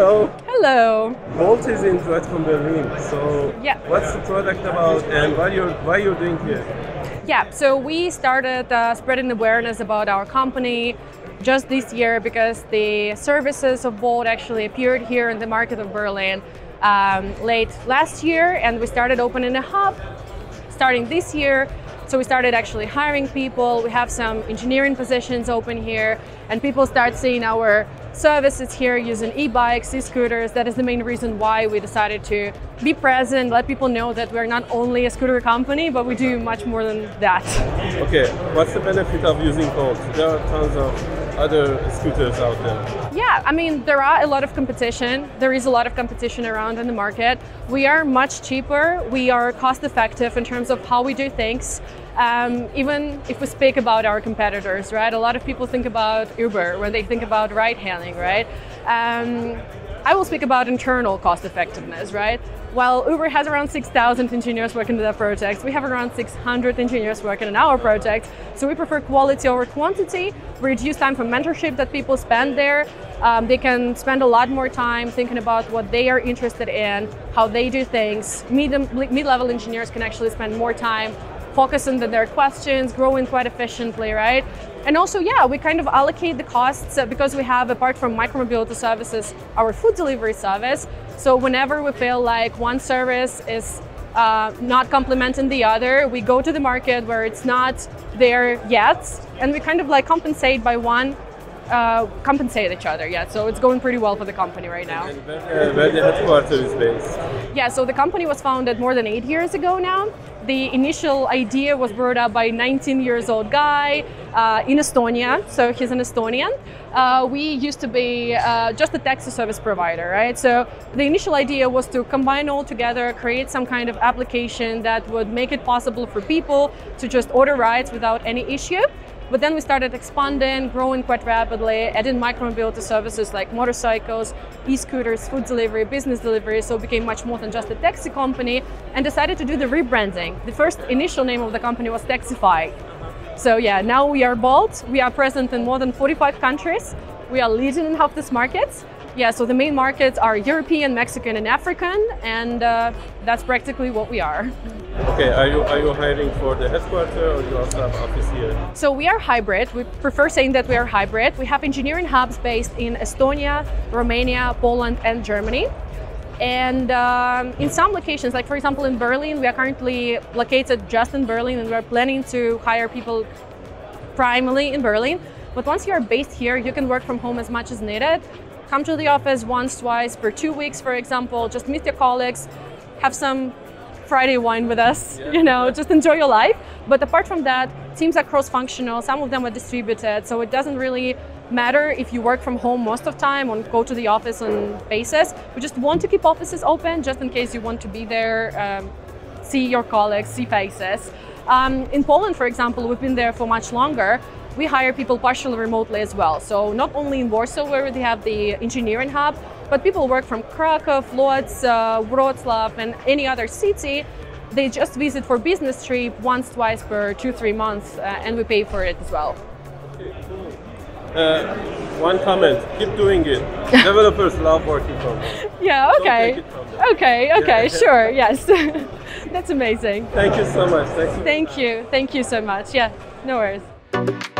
Hello. Hello. Bolt is in Dreadcon Berlin. So yeah. What's the product about and why you're doing here? Yeah, so we started spreading awareness about our company just this year because the services of Bolt actually appeared here in the market of Berlin late last year, and we started opening a hub starting this year. So we started actually hiring people. We have some engineering positions open here, and people start seeing our services here using e-bikes, e-scooters. That is the main reason why we decided to be present, let people know that we're not only a scooter company, but we do much more than that. Okay, what's the benefit of using Bolt? There are tons of other scooters out there. Yeah, I mean, there are a lot of competition. There is a lot of competition around in the market. We are much cheaper. We are cost effective in terms of how we do things. Even if we speak about our competitors, right? A lot of people think about Uber when they think about ride hailing, right? I will speak about internal cost effectiveness, right? While Uber has around 6,000 engineers working on their projects, we have around 600 engineers working on our projects. So we prefer quality over quantity. We reduce time for mentorship that people spend there. They can spend a lot more time thinking about what they are interested in, how they do things. Mid-level engineers can actually spend more time focusing on their questions, growing quite efficiently, right? And also, yeah, we kind of allocate the costs because we have, apart from micromobility services, our food delivery service. So whenever we feel like one service is not complementing the other, we go to the market where it's not there yet, and we kind of like compensate by one, compensate each other. Yeah, so it's going pretty well for the company right now. And where the headquarters is based? Yeah, so the company was founded more than 8 years ago now. The initial idea was brought up by a 19-year-old guy in Estonia, so he's an Estonian. We used to be just a taxi service provider, right? So the initial idea was to combine all together, create some kind of application that would make it possible for people to just order rides without any issue. But then we started expanding, growing quite rapidly, adding micromobility services like motorcycles, e-scooters, food delivery, business delivery, so it became much more than just a taxi company, and decided to do the rebranding. The first initial name of the company was Taxify. So yeah, now we are Bolt. We are present in more than 45 countries. We are leading in half these markets. Yeah, so the main markets are European, Mexican, and African, and that's practically what we are. Okay, are you hiring for the headquarters, or you also have an office here? So we are hybrid. We prefer saying that we are hybrid. We have engineering hubs based in Estonia, Romania, Poland, and Germany. And in some locations, like for example in Berlin, we are currently located just in Berlin, and we are planning to hire people primarily in Berlin. But once you are based here, you can work from home as much as needed. Come to the office once, twice per 2 weeks, for example, just meet your colleagues, have some Friday wine with us, yeah. You know, just enjoy your life. But apart from that, teams are cross-functional, some of them are distributed, so it doesn't really matter if you work from home most of the time or go to the office on basis. We just want to keep offices open just in case you want to be there, see your colleagues, see faces. In Poland, for example, we've been there for much longer. We hire people partially remotely as well. So not only in Warsaw, where they have the engineering hub, but people work from Krakow, Lodz, Wroclaw, and any other city. They just visit for business trip once, twice per 2-3 months, and we pay for it as well. Okay, cool. One comment, keep doing it. Developers love working from them. Yeah, okay. Don't take it from them. Okay, okay, yeah. Sure, yes. That's amazing. Thank you so much. Thank you. Thank you so much. Yeah, no worries.